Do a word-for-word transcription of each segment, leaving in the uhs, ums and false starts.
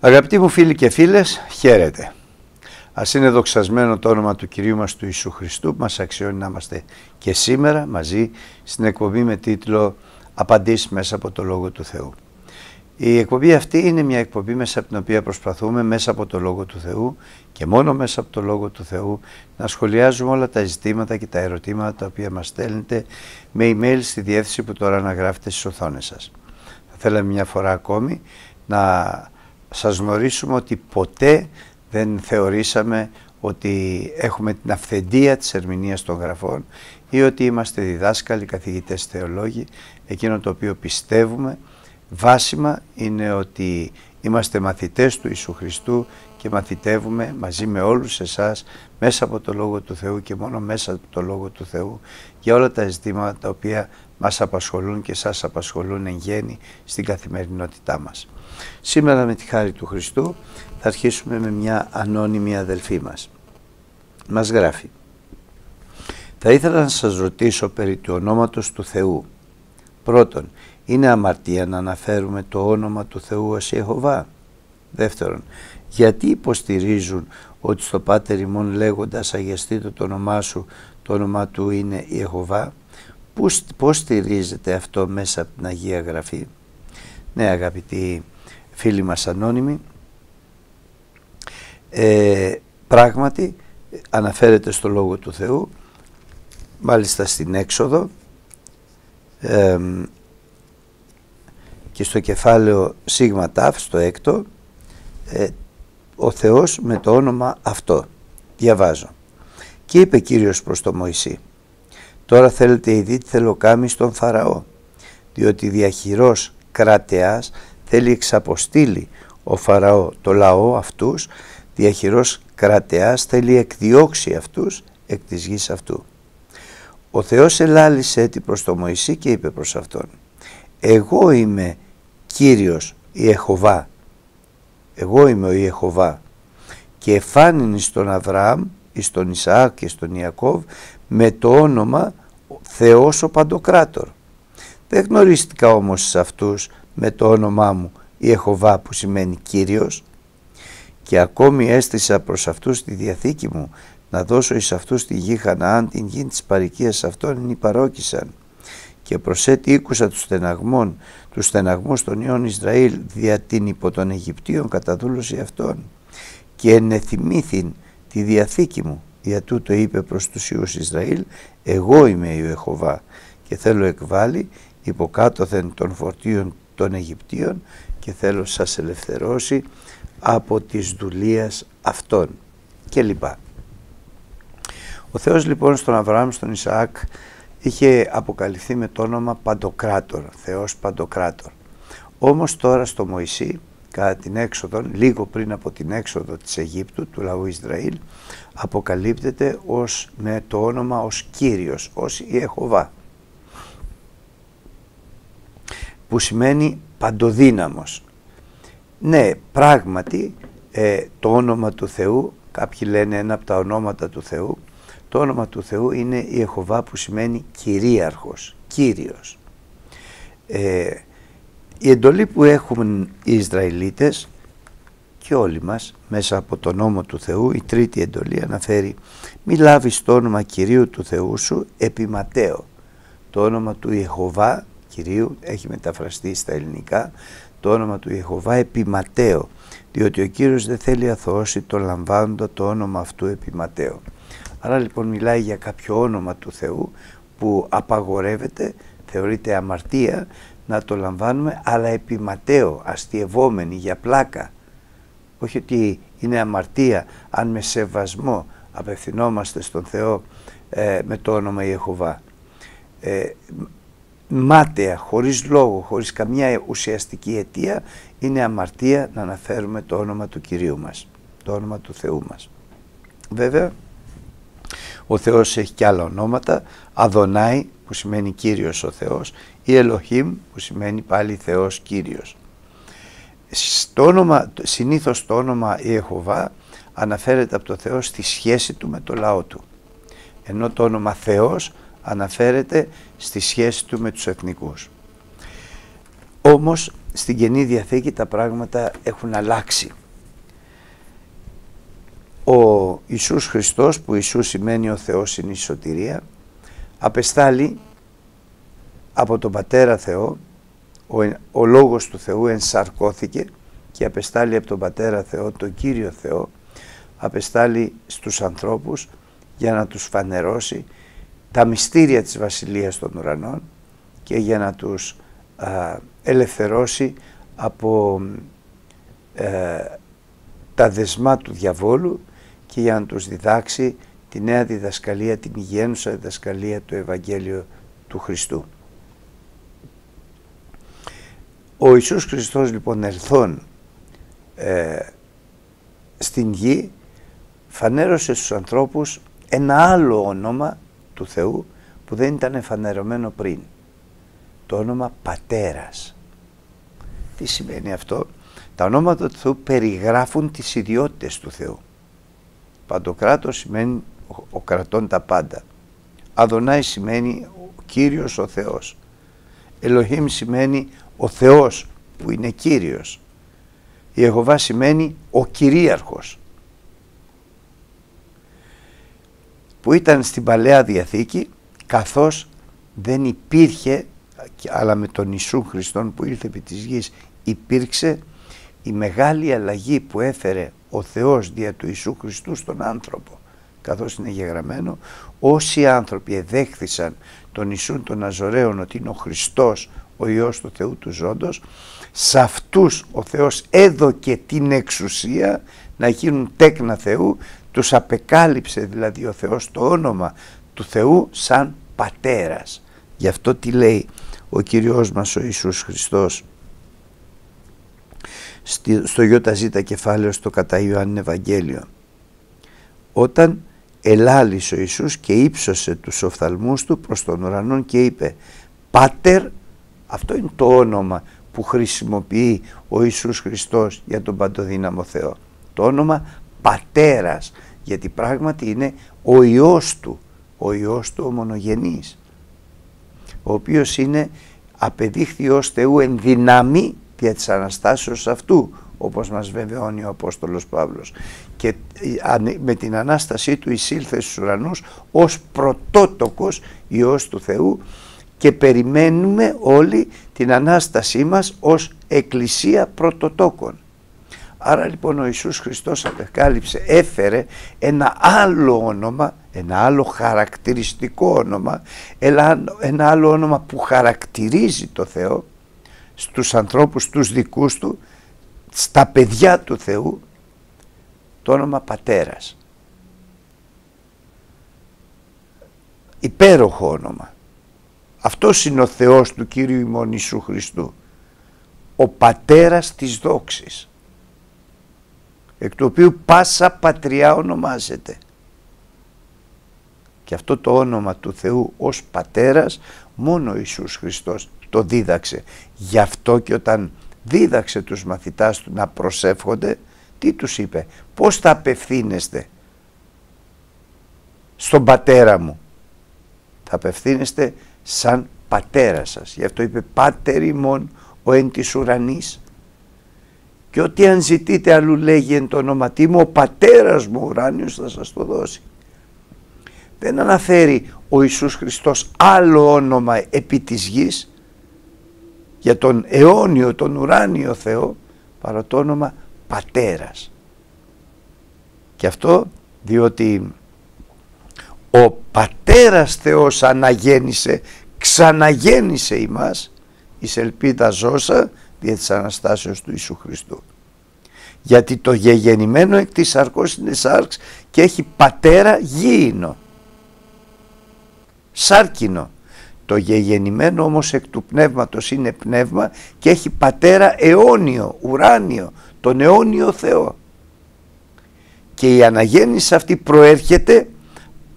Αγαπητοί μου φίλοι και φίλες, χαίρετε. Ας είναι δοξασμένο το όνομα του Κυρίου μας, του Ιησού Χριστού, που μας αξιώνει να είμαστε και σήμερα μαζί στην εκπομπή με τίτλο «Απαντήσεις μέσα από το Λόγο του Θεού». Η εκπομπή αυτή είναι μια εκπομπή μέσα από την οποία προσπαθούμε μέσα από το Λόγο του Θεού και μόνο μέσα από το Λόγο του Θεού να σχολιάζουμε όλα τα ζητήματα και τα ερωτήματα τα οποία μας στέλνετε με email στη διεύθυνση που τώρα αναγράφετε στις οθόνες σας. Θα θέλαμε μια φορά ακόμη να σας γνωρίσουμε ότι ποτέ δεν θεωρήσαμε ότι έχουμε την αυθεντία της ερμηνείας των γραφών ή ότι είμαστε διδάσκαλοι, καθηγητές, θεολόγοι. Εκείνο το οποίο πιστεύουμε βάσιμα είναι ότι είμαστε μαθητές του Ιησού Χριστού και μαθητεύουμε μαζί με όλους εσάς μέσα από το Λόγο του Θεού και μόνο μέσα από το Λόγο του Θεού για όλα τα ζητήματα τα οποία μας απασχολούν και σας απασχολούν εν γέννη στην καθημερινότητά μας. Σήμερα με τη χάρη του Χριστού θα αρχίσουμε με μια ανώνυμη αδελφή μας. Μας γράφει: θα ήθελα να σας ρωτήσω περί του ονόματος του Θεού. Πρώτον, είναι αμαρτία να αναφέρουμε το όνομα του Θεού ως Ιεχωβά? Δεύτερον, γιατί υποστηρίζουν ότι στο Πάτερ ημών λέγοντας «Αγιαστήτω το όνομά σου» το όνομά του είναι Ιεχωβά? Πώς στηρίζεται αυτό μέσα από την Αγία Γραφή? Ναι, αγαπητοί φίλοι μας ανώνυμοι, ε, πράγματι αναφέρεται στο Λόγο του Θεού, μάλιστα στην Έξοδο ε, και στο κεφάλαιο Σίγμα Ταφ, στο έκτο, ε, ο Θεός με το όνομα αυτό. Διαβάζω: και είπε Κύριος προς το Μωυσή, τώρα θέλετε ειδή τι θελοκάμει στον Φαραώ, διότι διαχειρός κρατεάς θέλει εξαποστείλει ο Φαραώ το λαό αυτούς, διαχειρός κρατεάς θέλει εκδιώξει αυτούς εκ της γης αυτού. Ο Θεός ελάλησε έτη προς το Μωυσή και είπε προς αυτόν: εγώ είμαι Κύριος Ιεχωβά, εγώ είμαι ο Ιεχωβά, και εφάνην εις τον Αβραάμ, εις τον Ισαάκ και στον Ιακώβ με το όνομα Θεός ο Παντοκράτορ. Δεν γνωρίστηκα όμως σε αυτούς με το όνομά μου Ιεχωβά, που σημαίνει Κύριος, και ακόμη έστησα προς αυτούς τη διαθήκη μου να δώσω εις αυτούς τη γη Χαναάν, την γη της παροικίας αυτών υπαρόκησαν, και προσέτη ήκουσα τους στεναγμών, τους στεναγμούς των ιών Ισραήλ δια την υπό των Αιγυπτίων καταδούλωση αυτών, και ενεθυμήθην τη διαθήκη μου, δια τούτο είπε προς τους ιούς Ισραήλ, εγώ είμαι ο Ιεχωβά, και θέλω εκβάλει υποκάτωθεν των φορτίων των Αιγυπτίων, και θέλω σας ελευθερώσει από τις δουλείας αυτών κλπ. Ο Θεός λοιπόν στον Αβραάμ, στον Ισαάκ είχε αποκαλυφθεί με το όνομα Παντοκράτορ, Θεός Παντοκράτορ. Όμως τώρα στο Μωυσή, κατά την έξοδο, λίγο πριν από την έξοδο της Αιγύπτου, του λαού Ισραήλ, αποκαλύπτεται ως, με το όνομα ως Κύριος, ως Ιεχωβά, που σημαίνει παντοδύναμος. Ναι, πράγματι ε, το όνομα του Θεού, κάποιοι λένε ένα από τα ονόματα του Θεού, το όνομα του Θεού είναι Ιεχωβά, που σημαίνει κυρίαρχος, Κύριος. Ε, η εντολή που έχουν οι Ισραηλίτες και όλοι μας μέσα από τον νόμο του Θεού, η τρίτη εντολή αναφέρει «μη λάβεις το όνομα Κυρίου του Θεού σου επί Ματέο». Το όνομα του Ιεχωβά, Κυρίου, έχει μεταφραστεί στα ελληνικά, το όνομα του Ιεχωβά επί Ματέο, διότι ο Κύριος δεν θέλει αθωώσει τον λαμβάνοντα το όνομα αυτού επί Ματέο. Άρα λοιπόν μιλάει για κάποιο όνομα του Θεού που απαγορεύεται, θεωρείται αμαρτία να το λαμβάνουμε, αλλά επιματέω, αστιευόμενοι για πλάκα. Όχι ότι είναι αμαρτία αν με σεβασμό απευθυνόμαστε στον Θεό ε, με το όνομα Ιεχωβά. Ε, μάταια, χωρίς λόγο, χωρίς καμιά ουσιαστική αιτία, είναι αμαρτία να αναφέρουμε το όνομα του Κυρίου μας, το όνομα του Θεού μας. Βέβαια, ο Θεός έχει και άλλα ονόματα, Αδονάη που σημαίνει Κύριος ο Θεός, ή Ελοχήμ που σημαίνει πάλι Θεός Κύριος. Στο όνομα, συνήθως το όνομα Ιεχωβά αναφέρεται από το Θεό στη σχέση του με το λαό του, ενώ το όνομα Θεός αναφέρεται στη σχέση του με τους εθνικούς. Όμως στην Καινή Διαθήκη τα πράγματα έχουν αλλάξει. Ο Ιησούς Χριστός, που Ιησούς σημαίνει ο Θεός είναι η σωτηρία, απεστάλλει από τον Πατέρα Θεό, ο, ο Λόγος του Θεού ενσαρκώθηκε και απεστάλλει από τον Πατέρα Θεό, τον Κύριο Θεό, απεστάλλει στους ανθρώπους για να τους φανερώσει τα μυστήρια της Βασιλείας των Ουρανών και για να τους α, ελευθερώσει από ε, τα δεσμά του διαβόλου και για να τους διδάξει τη νέα διδασκαλία, την υγιένουσα διδασκαλία του Ευαγγέλιου του Χριστού. Ο Ιησούς Χριστός λοιπόν ελθόν ε, στην γη φανέρωσε στους ανθρώπους ένα άλλο όνομα του Θεού που δεν ήταν εφανερωμένο πριν, το όνομα Πατέρας. Τι σημαίνει αυτό? Τα ονόματα του Θεού περιγράφουν τις ιδιότητες του Θεού. Παντοκράτος σημαίνει ο κρατών τα πάντα. Αδονάη σημαίνει ο Κύριος ο Θεός. Ελοχήμ σημαίνει ο Θεός που είναι Κύριος. Ιεχωβά σημαίνει ο Κυρίαρχος, που ήταν στην Παλαιά Διαθήκη, καθώς δεν υπήρχε, αλλά με τον Ιησού Χριστόν που ήλθε επί της γης υπήρξε η μεγάλη αλλαγή που έφερε ο Θεός δια του Ιησού Χριστού στον άνθρωπο, καθώς είναι γεγραμμένο, όσοι άνθρωποι εδέχθησαν τον Ιησούν τον Ναζωραίον ότι είναι ο Χριστός, ο Υιός του Θεού του Ζώντος, σε αυτούς ο Θεός έδωκε την εξουσία να γίνουν τέκνα Θεού, τους απεκάλυψε δηλαδή ο Θεός το όνομα του Θεού σαν Πατέρας. Γι' αυτό τι λέει ο Κυριός μας ο Ιησούς Χριστός στο ΙΖ κεφάλαιο στο κατά Ιωάννη Ευαγγέλιο. Όταν ελάλησε ο Ιησούς και ύψωσε τους οφθαλμούς του προς τον ουρανόν και είπε «Πάτερ», αυτό είναι το όνομα που χρησιμοποιεί ο Ιησούς Χριστός για τον παντοδύναμο Θεό. Το όνομα Πατέρας, γιατί πράγματι είναι ο Υιός του, ο Υιός του ο μονογενής, ο οποίος είναι απεδείχθη ως Θεού εν δυνάμει δια της Αναστάσεως αυτού, όπως μας βεβαιώνει ο Απόστολος Παύλος, και με την Ανάστασή του εισήλθε στους ουρανούς ως πρωτότοκος Υιός του Θεού, και περιμένουμε όλοι την Ανάστασή μας ως Εκκλησία πρωτοτόκων. Άρα λοιπόν ο Ιησούς Χριστός απεκάλυψε, έφερε ένα άλλο όνομα, ένα άλλο χαρακτηριστικό όνομα, ένα άλλο όνομα που χαρακτηρίζει το Θεό στους ανθρώπους, τους δικούς του, στα παιδιά του Θεού, το όνομα Πατέρας. Υπέροχο όνομα. Αυτός είναι ο Θεός του Κύριου ημών Ιησού Χριστού, ο Πατέρας της δόξης, εκ του οποίου πάσα πατριά ονομάζεται. Και αυτό το όνομα του Θεού ως Πατέρας μόνο ο Ιησούς Χριστός το δίδαξε. Γι' αυτό και όταν δίδαξε τους μαθητάς του να προσεύχονται, τι τους είπε? Πώς θα απευθύνεστε στον Πατέρα μου? Θα απευθύνεστε σαν Πατέρα σας. Γι' αυτό είπε «Πάτερ ημών ο εν της ουρανής». Και ό,τι αν ζητείτε αλλού λέγει εν το όνοματί μου, ο Πατέρας μου ουράνιος θα σας το δώσει. Δεν αναφέρει ο Ιησούς Χριστός άλλο όνομα επί της γης για τον αιώνιο, τον ουράνιο Θεό, παρά το όνομα Πατέρας. Και αυτό διότι ο Πατέρας Θεός αναγέννησε, ξαναγέννησε ημάς εις ελπίδα ζώσα δια της Αναστάσεως του Ιησού Χριστού. Γιατί το γεγεννημένο εκ της σαρκός είναι σάρξ και έχει πατέρα γήινο, σάρκινο. Το γεγεννημένο όμως εκ του πνεύματος είναι πνεύμα και έχει πατέρα αιώνιο, ουράνιο, τον αιώνιο Θεό. Και η αναγέννηση αυτή προέρχεται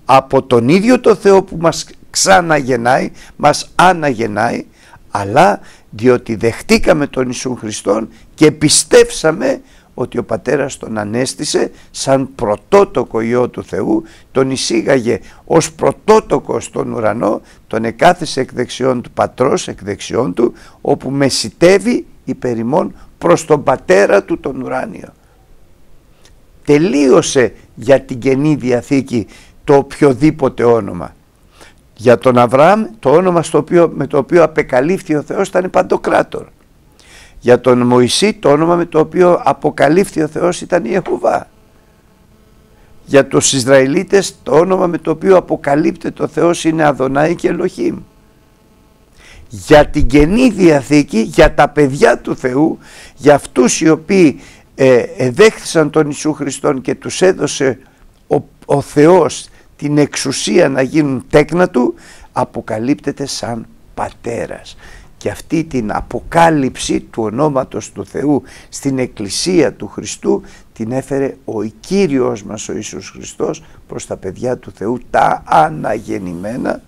από τον ίδιο το Θεό που μας ξαναγεννάει, μας αναγεννάει, αλλά διότι δεχτήκαμε τον Ιησού Χριστόν και πιστέψαμε ότι ο Πατέρας τον ανέστησε σαν πρωτότοκο Υιό του Θεού, τον εισήγαγε ως πρωτότοκο στον ουρανό, τον εκάθισε εκ δεξιών του Πατρός, εκ δεξιών του, όπου μεσιτεύει υπέρ ημών προς τον Πατέρα του τον ουράνιο. Τελείωσε για την Καινή Διαθήκη το οποιοδήποτε όνομα. Για τον Αβραάμ το όνομα στο οποίο, με το οποίο απεκαλύφθη ο Θεός ήταν Παντοκράτορ. Για τον Μωυσή το όνομα με το οποίο αποκαλύφθη ο Θεός ήταν Ιεχωβά. Για τους Ισραηλίτες το όνομα με το οποίο αποκαλύπτεται ο Θεός είναι Αδονάη και Ελοχήμ. Για την Καινή Διαθήκη, για τα παιδιά του Θεού, για αυτούς οι οποίοι ε, εδέχθησαν τον Ιησού Χριστόν και τους έδωσε ο, ο Θεός την εξουσία να γίνουν τέκνα του, αποκαλύπτεται σαν πατέρας. Και αυτή την αποκάλυψη του ονόματος του Θεού στην Εκκλησία του Χριστού την έφερε ο Κύριος μας ο Ιησούς Χριστός προς τα παιδιά του Θεού, τα αναγεννημένα,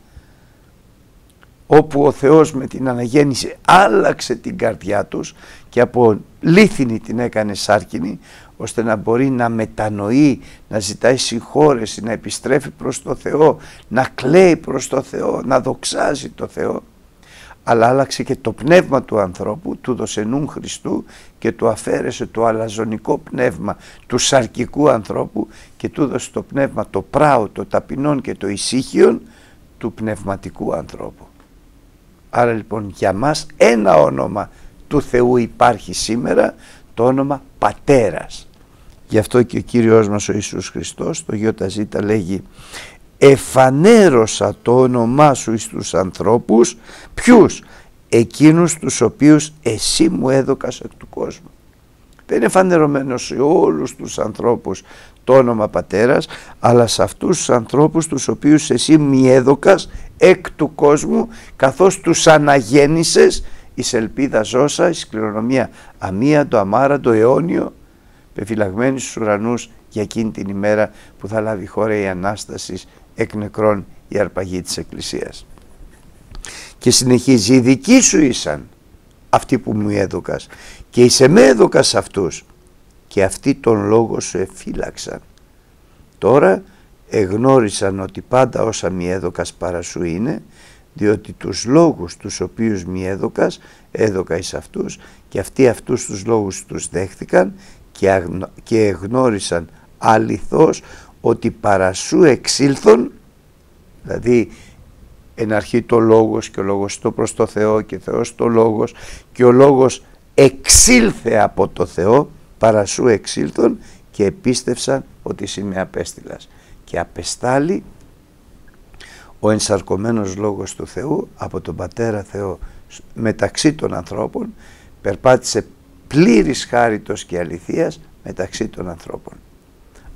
όπου ο Θεός με την αναγέννηση άλλαξε την καρδιά τους και από λίθινη την έκανε σάρκινη, ώστε να μπορεί να μετανοεί, να ζητάει συγχώρεση, να επιστρέφει προς το Θεό, να κλαίει προς το Θεό, να δοξάζει το Θεό. Αλλά άλλαξε και το πνεύμα του ανθρώπου, του δοσενούν Χριστού, και του αφαίρεσε το αλαζονικό πνεύμα του σαρκικού ανθρώπου και του δώσε το πνεύμα το πράο, το ταπεινόν και το ησύχιον του πνευματικού ανθρώπου. Άρα λοιπόν για μας ένα όνομα του Θεού υπάρχει σήμερα, το όνομα Πατέρας. Γι' αυτό και ο Κύριος μας ο Ιησούς Χριστός το ΙΖ λέγει: «Εφανέρωσα το όνομά σου εις τους ανθρώπους». Ποιους? Εκείνους τους οποίους εσύ μου έδωκας εκ του κόσμου. Δεν είναι εφανερωμένο σε όλους τους ανθρώπους το όνομα Πατέρας, αλλά σε αυτούς τους ανθρώπους τους οποίους εσύ μη έδωκας εκ του κόσμου, καθώς τους αναγέννησες εις ελπίδα ζώσα, εις κληρονομία αμίαντο, αμάραντο, αιώνιο, πεφυλαγμένη στους ουρανούς για εκείνη την ημέρα που θα λάβει η χώρα η Ανάσταση εκ νεκρών, η αρπαγή της Εκκλησίας. Και συνεχίζει: «Οι δικοί σου ήσαν αυτοί που μου έδωκας και είσαι με έδωκας αυτούς και αυτοί τον λόγο σου εφύλαξαν. Τώρα εγνώρισαν ότι πάντα όσα μη έδωκας παρά σου είναι, διότι τους λόγους τους οποίους μη έδωκας έδωκα εις αυτούς και αυτοί αυτούς τους λόγους τους δέχθηκαν και, αγνω, και εγνώρισαν αληθώς ότι παρά σου εξήλθον», δηλαδή εν αρχή το λόγος και ο λόγος το προς το Θεό και Θεός το λόγος, και ο λόγος εξήλθε από το Θεό, παρά σου εξήλθον και επίστευσαν ότι εσύ με απέστειλας. Και απεστάλλει ο ενσαρκωμένος λόγος του Θεού από τον Πατέρα Θεό μεταξύ των ανθρώπων, περπάτησε πλήρης χάριτος και αληθείας μεταξύ των ανθρώπων.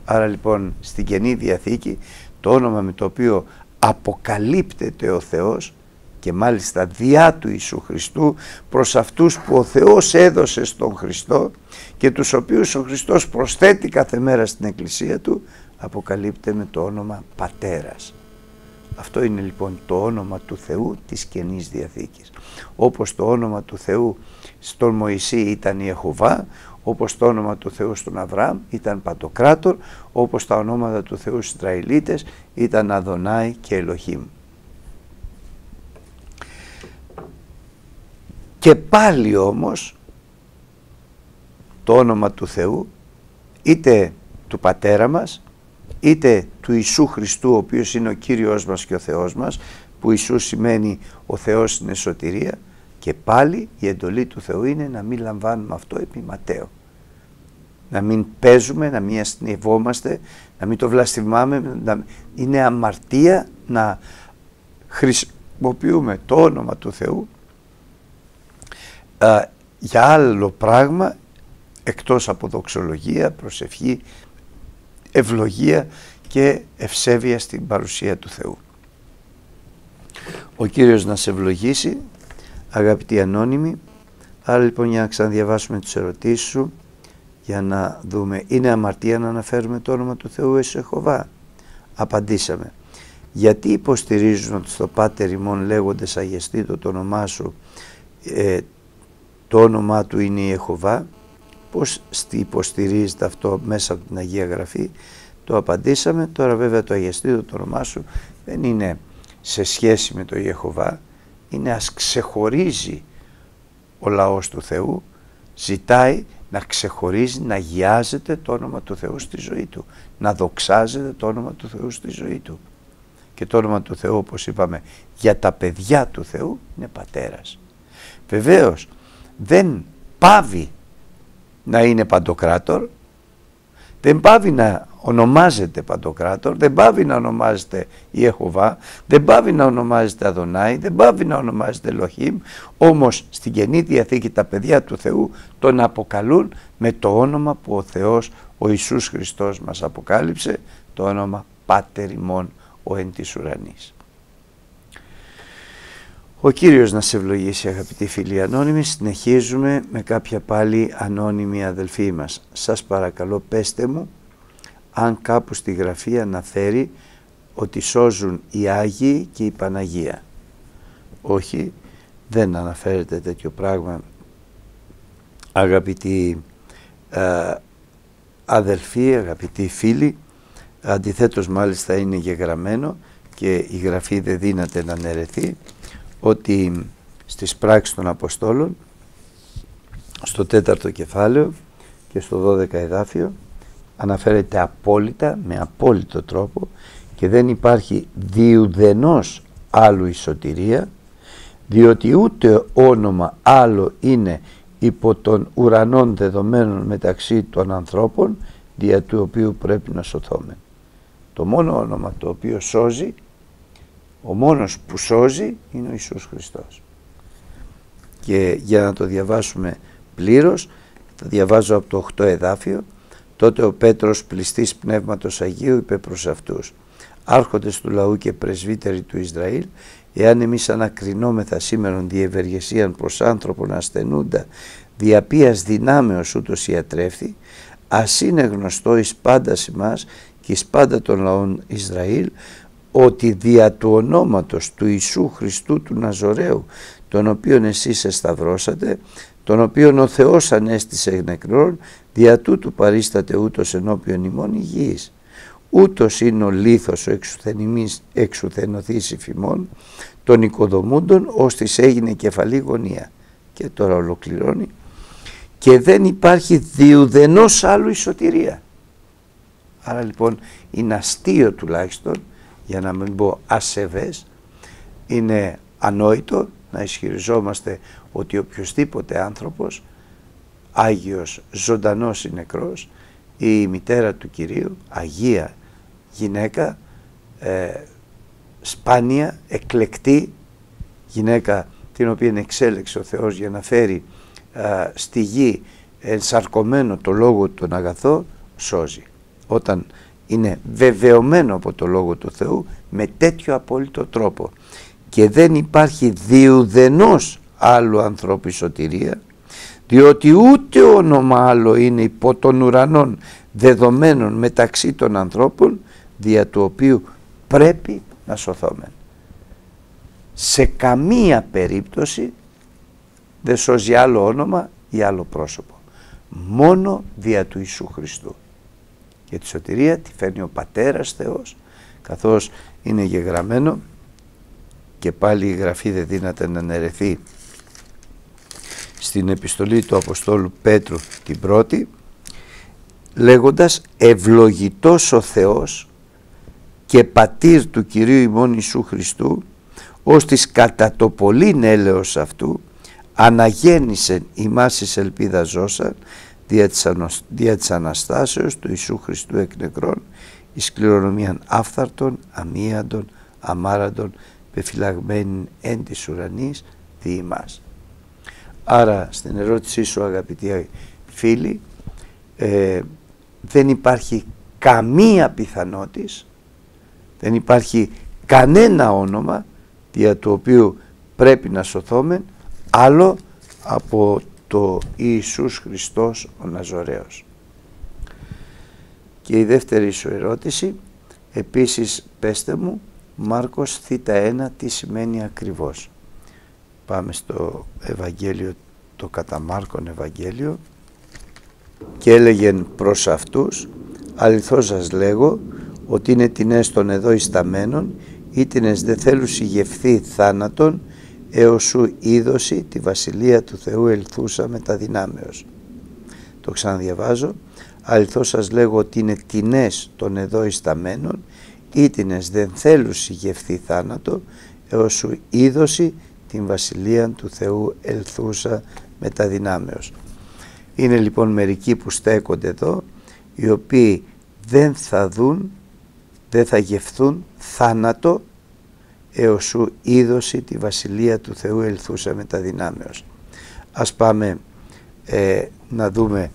Άρα λοιπόν στην Καινή Διαθήκη το όνομα με το οποίο αποκαλύπτεται ο Θεός, και μάλιστα διά του Ιησού Χριστού, προς αυτούς που ο Θεός έδωσε στον Χριστό και τους οποίους ο Χριστός προσθέτει κάθε μέρα στην Εκκλησία του, αποκαλύπτεται με το όνομα Πατέρας. Αυτό είναι λοιπόν το όνομα του Θεού της Καινής Διαθήκης. Όπως το όνομα του Θεού στον Μωυσή ήταν Ιεχωβά, όπως το όνομα του Θεού στον Αβραάμ ήταν Παντοκράτορ, όπως τα ονόματα του Θεού στους Ισραηλίτες ήταν Αδονάη και Ελοχήμ. Και πάλι όμως το όνομα του Θεού, είτε του Πατέρα μας, είτε του Ιησού Χριστού, ο οποίος είναι ο Κύριος μας και ο Θεός μας, που Ιησούς σημαίνει ο Θεός είναι σωτηρία, και πάλι η εντολή του Θεού είναι να μην λαμβάνουμε αυτό επί Ματέο. να μην παίζουμε, να μην αστυνευόμαστε, να μην το βλαστημάμε. Να... Είναι αμαρτία να χρησιμοποιούμε το όνομα του Θεού α, για άλλο πράγμα εκτός από δοξολογία, προσευχή, ευλογία και ευσέβεια στην παρουσία του Θεού. Ο Κύριος να σε ευλογήσει, αγαπητοί ανώνυμοι. Άρα λοιπόν, για να ξαναδιαβάσουμε τις ερωτήσεις σου, για να δούμε, είναι αμαρτία να αναφέρουμε το όνομα του Θεού εις Ιεχωβά? Απαντήσαμε. Γιατί υποστηρίζουν ότι στο Πάτερ ημών λέγοντες αγιεστήτω το όνομά σου, ε, το όνομά του είναι Ιεχωβά? Πώς υποστηρίζεται αυτό μέσα από την Αγία Γραφή? Το απαντήσαμε. Τώρα βέβαια το αγιεστήτω το όνομά σου δεν είναι σε σχέση με το Ιεχωβά, είναι ας ξεχωρίζει ο λαός του Θεού, ζητάει να ξεχωρίζει, να αγιάζεται το όνομα του Θεού στη ζωή του, να δοξάζεται το όνομα του Θεού στη ζωή του. Και το όνομα του Θεού, όπως είπαμε, για τα παιδιά του Θεού είναι πατέρας. Βεβαίως δεν πάβει να είναι παντοκράτορ, δεν πάβει να ονομάζεται παντοκράτορ, δεν πάβει να ονομάζεται Ιεχωβά, δεν πάβει να ονομάζεται Αδονάη, δεν πάβει να ονομάζεται Λοχίμ, όμως στην Καινή Διαθήκη τα παιδιά του Θεού τον αποκαλούν με το όνομα που ο Θεός, ο Ιησούς Χριστός μας αποκάλυψε, το όνομα Πάτερ ημών, ο εν της ουρανής. Ο Κύριος να σε ευλογήσει, αγαπητοί φίλοι ανώνυμοι. Συνεχίζουμε με κάποια πάλι ανώνυμη αδελφή μας. Σας παρακαλώ, πέστε μου αν κάπου στη Γραφή αναφέρει ότι σώζουν οι Άγιοι και η Παναγία. Όχι, δεν αναφέρεται τέτοιο πράγμα, αγαπητοί ε, αδελφοί, αγαπητοί φίλοι. Αντιθέτως μάλιστα είναι γεγραμμένο και η Γραφή δεν δύναται να αναιρεθεί, ότι στις πράξεις των Αποστόλων, στο τέταρτο κεφάλαιο και στο δώδεκα εδάφιο, αναφέρεται απόλυτα, με απόλυτο τρόπο, και δεν υπάρχει διουδενός άλλου η σωτηρία, διότι ούτε όνομα άλλο είναι υπό των ουρανών δεδομένων μεταξύ των ανθρώπων, δια του οποίου πρέπει να σωθούμε. Το μόνο όνομα το οποίο σώζει, ο μόνος που σώζει, είναι ο Ιησούς Χριστός. Και για να το διαβάσουμε πλήρως, θα διαβάζω από το οκτώ εδάφιο. Τότε ο Πέτρος, πληστής Πνεύματος Αγίου, είπε προς αυτούς, άρχοντες του λαού και πρεσβύτεροι του Ισραήλ, εάν εμείς ανακρινόμεθα σήμερον διευεργεσίαν προς άνθρωπον ασθενούντα, δια ποίας δυνάμεως ούτως ιατρεύθη, ας είναι γνωστό εις πάντας ημάς και εις πάντα των λαών Ισραήλ, ότι δια του ονόματος του Ιησού Χριστού του Ναζωραίου, τον οποίον εσείς εσταυρώσατε, τον οποίον ο Θεός ανέστησε νεκρών, δια τούτου παρίσταται ούτως ενώπιον ημών υγιής. Ούτως είναι ο λίθος ο εξουθενωθής υφημών των οικοδομούντων, ώστις έγινε κεφαλή γωνία. Και τώρα ολοκληρώνει. Και δεν υπάρχει διουδενός άλλου η σωτηρία. Άρα λοιπόν είναι αστείο, τουλάχιστον, για να μην πω ασεβές, είναι ανόητο να ισχυριζόμαστε ότι οποιοσδήποτε άνθρωπος, άγιος, ζωντανός ή νεκρός, ή η μητέρα του Κυρίου, αγία γυναίκα, ε, σπάνια, εκλεκτή γυναίκα, την οποία εξέλεξε ο Θεός για να φέρει ε, στη γη ενσαρκωμένο το λόγο του αγαθό, σώζει. Όταν είναι βεβαιωμένο από το Λόγο του Θεού με τέτοιο απόλυτο τρόπο. Και δεν υπάρχει διουδενός άλλου ανθρώπου σωτηρία, διότι ούτε όνομα άλλο είναι υπό των ουρανών δεδομένων μεταξύ των ανθρώπων, δια του οποίου πρέπει να σωθούμε. Σε καμία περίπτωση δεν σώζει άλλο όνομα ή άλλο πρόσωπο, μόνο δια του Ιησού Χριστού. Και τη σωτηρία τη φέρνει ο Πατέρας Θεός, καθώς είναι γεγραμμένο, και πάλι η Γραφή δεν δύναται να αναιρεθεί, στην επιστολή του Αποστόλου Πέτρου την πρώτη, λέγοντας, ευλογητός ο Θεός και πατήρ του Κυρίου ημών Ιησού Χριστού, ώστις κατά το πολύν έλεος αυτού αναγέννησεν ημάς εις ελπίδα ζώσαν, δια της Αναστάσεως του Ιησού Χριστού εκ νεκρών, εις κληρονομίαν άφθαρτον, αμίαντον, αμάραντον, πεφυλαγμένην εν της ουρανής δι' ημάς. Άρα στην ερώτησή σου, αγαπητοί φίλοι, ε, δεν υπάρχει καμία πιθανότης, δεν υπάρχει κανένα όνομα δια του οποίου πρέπει να σωθώμεν άλλο από το Ιησούς Χριστός ο Ναζωραίος. Και η δεύτερη σου ερώτηση, επίσης πέστε μου, Μάρκος θ1 τι σημαίνει ακριβώς. Πάμε στο Ευαγγέλιο, το κατά Μάρκον Ευαγγέλιο. Και έλεγεν προς αυτούς, αληθώς σας λέγω, ότι είναι τινές των εδώ ισταμένων, ή τινές δε θέλουσι γευθεί θάνατον, έως σου είδωση τη βασιλεία του Θεού ελθούσα μεταδυνάμεως. Το ξαναδιαβάζω. Αληθώς σας λέγω ότι είναι τινές των εδώ ισταμένων, ή τινές δεν θέλουσι γευθεί θάνατο, έως σου είδωση την βασιλεία του Θεού ελθούσα μεταδυνάμεως. Είναι λοιπόν μερικοί που στέκονται εδώ, οι οποίοι δεν θα δουν, δεν θα γευθούν θάνατο, έως σου είδωση τη βασιλεία του Θεού ελθούσα μεταδυνάμεως. Ας πάμε ε, να δούμε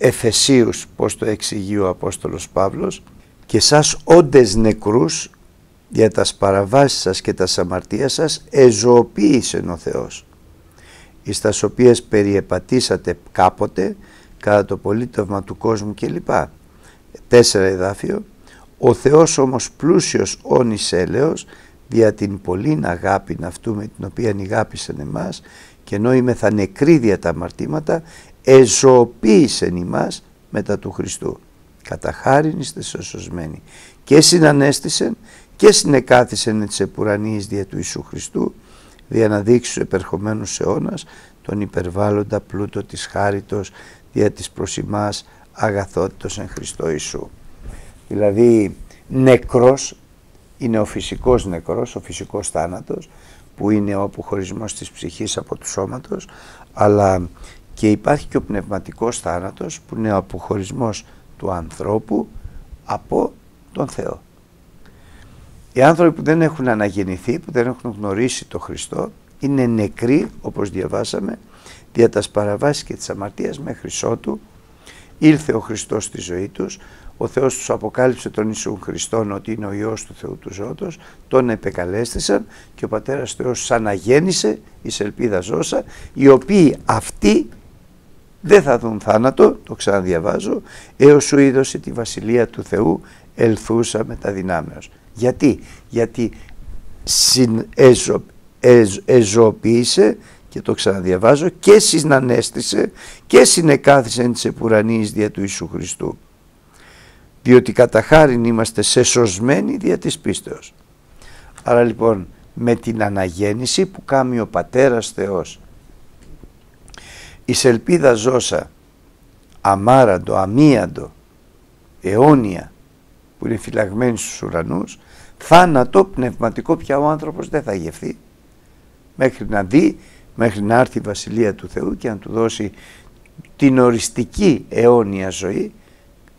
Εφεσίους πως το εξηγεί ο Απόστολος Παύλος. Και σας όντες νεκρούς για τας παραβάσεις σας και τας αμαρτίας σας εζωοποίησεν ο Θεός, εις τας οποίες περιεπατήσατε κάποτε κατά το πολίτευμα του κόσμου κλπ. Τέσσερα εδάφιο. Ο Θεός όμως πλούσιος όν εις έλεος, δια την πολλήν αγάπην αυτού με την οποία ηγάπησεν εμάς, και ενώ είμεθα νεκροί δια τα αμαρτήματα, εζωοποίησεν ημάς μετά του Χριστού. Κατά χάριν είστε σωσμένοι. Και συνανέστησεν και συνεκάθισεν εν της επουρανίας δια του Ιησού Χριστού, δια να δείξει στους επερχομένους αιώνας τον υπερβάλλοντα πλούτο της χάριτος δια της προς ημάς αγαθότητος εν Χριστώ Ιησού. Δηλαδή νεκρός είναι ο φυσικός νεκρός, ο φυσικός θάνατος, που είναι όπου χωρισμός της ψυχής από του σώματος, αλλά και υπάρχει και ο πνευματικός θάνατος, που είναι ο αποχωρισμός του ανθρώπου από τον Θεό. Οι άνθρωποι που δεν έχουν αναγεννηθεί, που δεν έχουν γνωρίσει τον Χριστό, είναι νεκροί, όπως διαβάσαμε, δια τας παραβάσεις και της αμαρτίας μέχρι ότου ήλθε ο Χριστός στη ζωή τους. Ο Θεός τους αποκάλυψε τον Ιησού Χριστόν ότι είναι ο Υιός του Θεού του Ζώντος, τον επεκαλέστησαν και ο Πατέρας Θεός τους αναγέννησε εις ελπίδα ζώσα, οι οποίοι αυτοί δεν θα δουν θάνατο, το ξαναδιαβάζω, έως σου είδωσε τη βασιλεία του Θεού ελθούσα μεταδυνάμεως. Γιατί, γιατί συνεζω, εζ, εζωοποίησε, και το ξαναδιαβάζω, και συνανέστησε και συνεκάθισε εν της επουρανίας δια του Ιησού Χριστού. Διότι κατά χάριν είμαστε σεσωσμένοι δια της πίστεως. Άρα λοιπόν με την αναγέννηση που κάνει ο Πατέρας Θεός, εις ελπίδα ζώσα, αμάραντο, αμίαντο, αιώνια, που είναι φυλαγμένη στους ουρανούς, θάνατο πνευματικό πια ο άνθρωπος δεν θα γευθεί, μέχρι να δει, μέχρι να έρθει η Βασιλεία του Θεού και να του δώσει την οριστική αιώνια ζωή,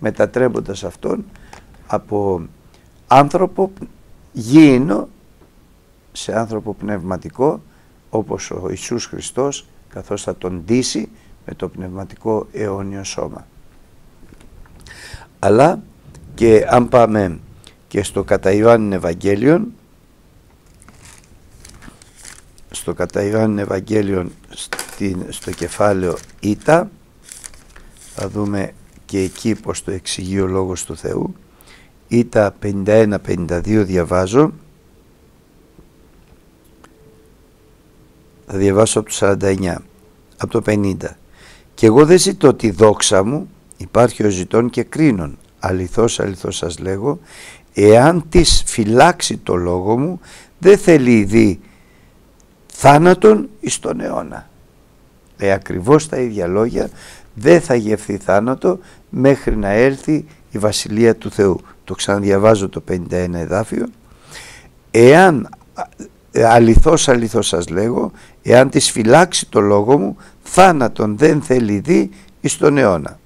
μετατρέποντας αυτόν από άνθρωπο γήινο σε άνθρωπο πνευματικό, όπως ο Ιησούς Χριστός, καθώς θα τον ντύσει με το πνευματικό αιώνιο σώμα. Αλλά και αν πάμε και στο κατά Ιωάννην Ευαγγέλιον, στο κατά Ιωάννην Ευαγγέλιον στην, στο κεφάλαιο Ήτα, θα δούμε και εκεί πως το εξηγεί ο Λόγος του Θεού. Ήτα πενήντα ένα πενήντα δύο διαβάζω, θα διαβάσω από το σαράντα εννιά, από το πενήντα. «Κι εγώ δεν ζητώ τη δόξα μου, υπάρχει ο ζητών και κρίνων. Αληθώς, αληθώς σας λέγω, εάν της φυλάξει το λόγο μου, δεν θέλει δι θάνατον εις τον αιώνα». Λέει ακριβώς τα ίδια λόγια, δεν θα γευθεί θάνατο μέχρι να έλθει η Βασιλεία του Θεού. Το ξαναδιαβάζω το πενήντα ένα εδάφιο. «Εάν αληθώς, αληθώς σας λέγω, εάν της φυλάξει το λόγο μου, θάνατον δεν θέλει δι εις τον αιώνα.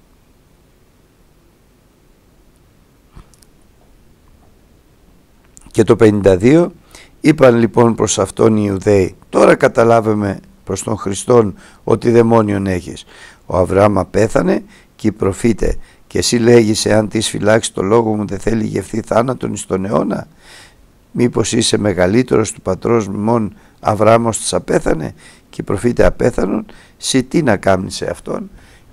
Και το πενήντα δύο είπαν λοιπόν προς αυτόν οι Ιουδαίοι, τώρα καταλάβαμε προς τον Χριστόν ότι δαιμόνιον έχεις. Ο Αβραάμ πέθανε και οι προφήτε, και εσύ λέγεις, εάν τις φυλάξει το λόγο μου δεν θέλει γευθεί θάνατον εις τον αιώνα. Μήπως είσαι μεγαλύτερος του πατρός μόν Αβραάμος της απέθανε και οι προφήτε απέθανον, σε τι να κάνεις σε αυτόν.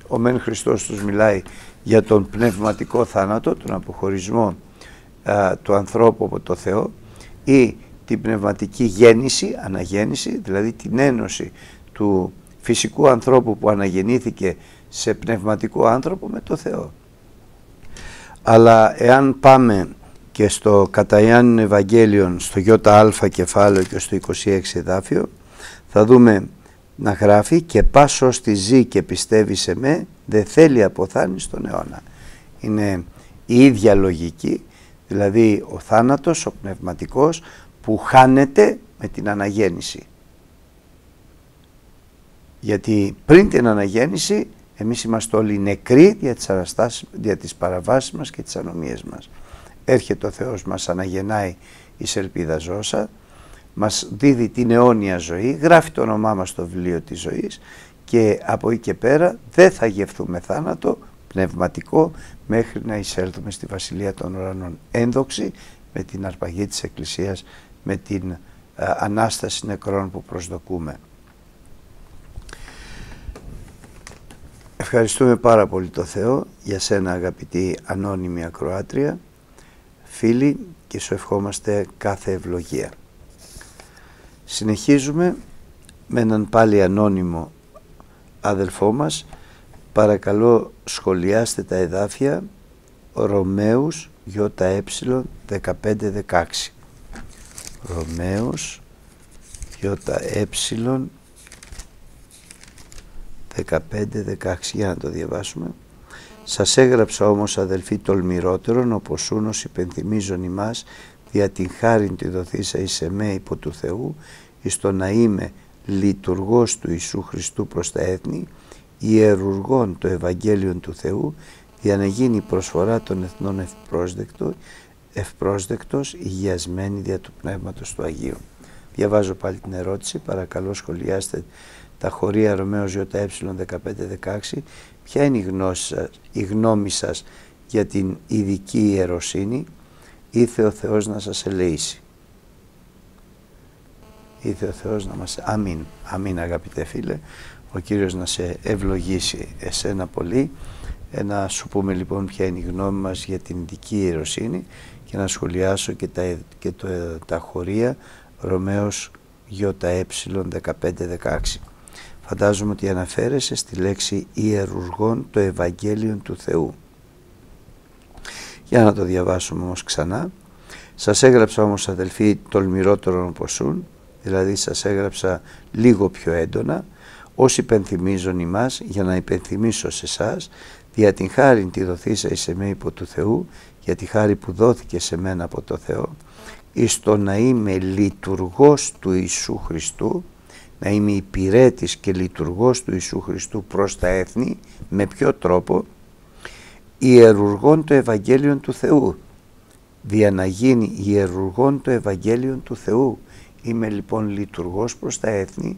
Ο μεν Χριστός τους μιλάει για τον πνευματικό θάνατο, τον αποχωρισμό α, του ανθρώπου από το Θεό, ή την πνευματική γέννηση, αναγέννηση, δηλαδή την ένωση του φυσικού ανθρώπου που αναγεννήθηκε σε πνευματικό άνθρωπο με το Θεό. Αλλά εάν πάμε και στο κατά Ιωάννην Ευαγγέλιον, στο ΙΑ κεφάλαιο και στο είκοσι έξι εδάφιο, θα δούμε να γράφει «Και πας ως τη ζει και πιστεύει σε με, δε θέλει αποθάνεις τον αιώνα». Είναι η ίδια λογική, δηλαδή ο θάνατος, ο πνευματικός, που χάνεται με την αναγέννηση. Γιατί πριν την αναγέννηση εμείς είμαστε όλοι νεκροί δια τις, δια τις παραβάσεις μας και τις ανομίες μας. Έρχεται ο Θεός, μας αναγεννάει εις ελπίδα ζώσα, μας δίδει την αιώνια ζωή, γράφει το όνομά μας στο βιβλίο της ζωής και από εκεί και πέρα δεν θα γευθούμε θάνατο πνευματικό μέχρι να εισέλθουμε στη Βασιλεία των Ουρανών. Ένδοξη με την αρπαγή της Εκκλησίας, με την α, Ανάσταση νεκρών που προσδοκούμε. Ευχαριστούμε πάρα πολύ το Θεό για σένα, αγαπητή ανώνυμη ακροάτρια, φίλοι, και σου ευχόμαστε κάθε ευλογία. Συνεχίζουμε με έναν πάλι ανώνυμο αδελφό μας. Παρακαλώ σχολιάστε τα εδάφια Ρωμαίους ΙΕ δεκαπέντε δεκαέξι. Ρωμαίους ΙΕ δεκαπέντε δεκαέξι. Για να το διαβάσουμε. Σας έγραψα όμως, αδελφοί τολμηρότερον, όπως ούνος υπενθυμίζον ημάς δια την χάριν τη δοθήσα εις εμέ υπό του Θεού, εις το να είμαι λειτουργός του Ιησού Χριστού προς τα έθνη, ιερουργών το Ευαγγέλιον του Θεού, για να γίνει η προσφορά των εθνών ευπρόσδεκτο, ευπρόσδεκτος, υγιασμένη δια του Πνεύματος του Αγίου. Διαβάζω πάλι την ερώτηση, παρακαλώ σχολιάστε τα χωρία Ρωμαίος ΙΕ δεκαπέντε δεκαέξι. Ποια είναι η, γνώση σας, η γνώμη σας για την ειδική ιεροσύνη? Ήθε ο Θεός να σας ελεήσει. Ήθε ο Θεός να μας... Αμήν. Αμήν, αγαπητέ φίλε. Ο Κύριος να σε ευλογήσει εσένα πολύ. Ε, να σου πούμε λοιπόν ποια είναι η γνώμη μας για την ειδική ιεροσύνη και να σχολιάσω και τα, και το, τα χωρία Ρωμαίος ΙΕ δεκαπέντε δεκαέξι. Φαντάζομαι ότι αναφέρεσαι στη λέξη ιερουργών το Ευαγγέλιον του Θεού. Για να το διαβάσουμε όμως ξανά. Σας έγραψα όμως, αδελφοί, τολμηρότερον όπως ούν, δηλαδή σας έγραψα λίγο πιο έντονα, ως υπενθυμίζον ημάς, για να υπενθυμίσω σε εσάς, δια την χάριν τη δοθήσα εις εμέ υπό του Θεού, για τη χάρη που δόθηκε σε μένα από το Θεό, εις το να είμαι λειτουργός του Ιησού Χριστού, να είμαι υπηρέτης και λειτουργός του Ιησού Χριστού προς τα έθνη, με ποιο τρόπο? Ιερουργών το Ευαγγέλιον του Θεού, δια να γίνει ιερουργών το Ευαγγέλιον του Θεού. Είμαι λοιπόν λειτουργός προς τα έθνη,